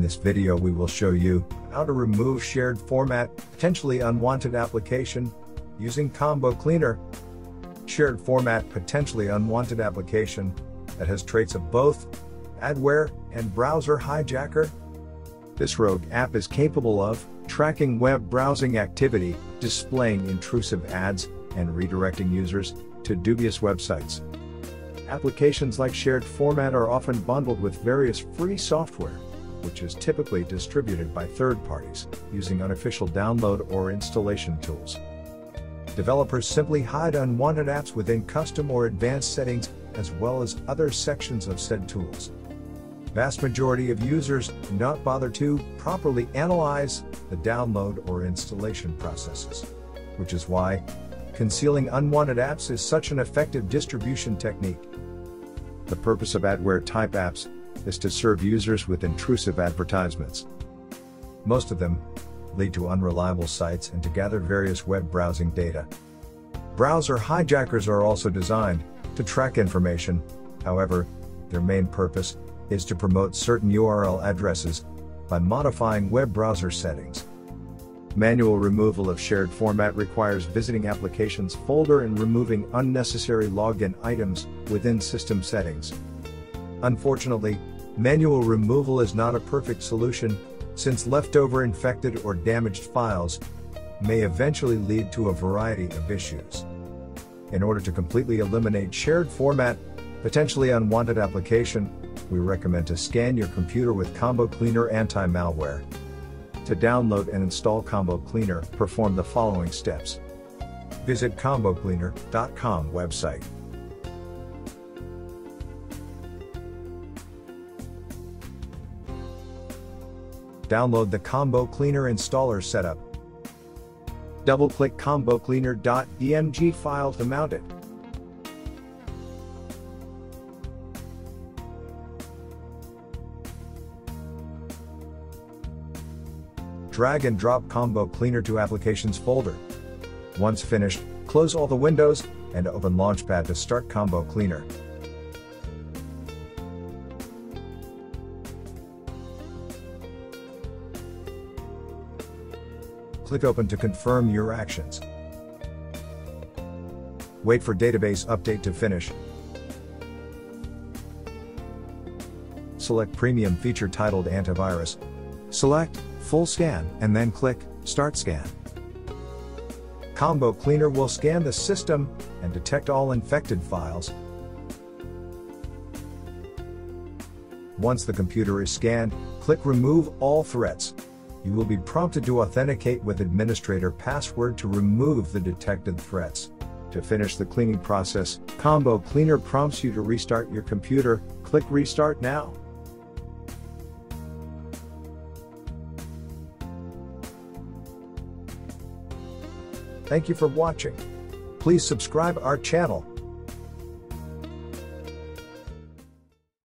In this video we will show you how to remove shared format, potentially unwanted application, using Combo Cleaner. Shared format, potentially unwanted application that has traits of both adware and browser hijacker. This rogue app is capable of tracking web browsing activity, displaying intrusive ads, and redirecting users to dubious websites. Applications like shared format are often bundled with various free software, which is typically distributed by third parties using unofficial download or installation tools. Developers simply hide unwanted apps within custom or advanced settings, as well as other sections of said tools. Vast majority of users do not bother to properly analyze the download or installation processes, which is why concealing unwanted apps is such an effective distribution technique. The purpose of adware type apps is to serve users with intrusive advertisements. Most of them lead to unreliable sites and to gather various web browsing data. Browser hijackers are also designed to track information. However, their main purpose is to promote certain URL addresses by modifying web browser settings. Manual removal of shared format requires visiting applications folder and removing unnecessary login items within system settings. Unfortunately, manual removal is not a perfect solution, since leftover infected or damaged files may eventually lead to a variety of issues. In order to completely eliminate shared format, potentially unwanted application, we recommend to scan your computer with Combo Cleaner anti-malware. To download and install Combo Cleaner, perform the following steps. Visit ComboCleaner.com website. Download the Combo Cleaner installer setup. Double-click ComboCleaner.dmg file to mount it. Drag and drop Combo Cleaner to Applications folder. Once finished, close all the windows and open Launchpad to start Combo Cleaner. Click Open to confirm your actions. Wait for database update to finish. Select premium feature titled Antivirus. Select Full Scan and then click Start Scan. Combo Cleaner will scan the system and detect all infected files. Once the computer is scanned, click Remove All Threats. You will be prompted to authenticate with administrator password to remove the detected threats. To finish the cleaning process, Combo Cleaner prompts you to restart your computer. Click Restart Now. Thank you for watching. Please subscribe our channel.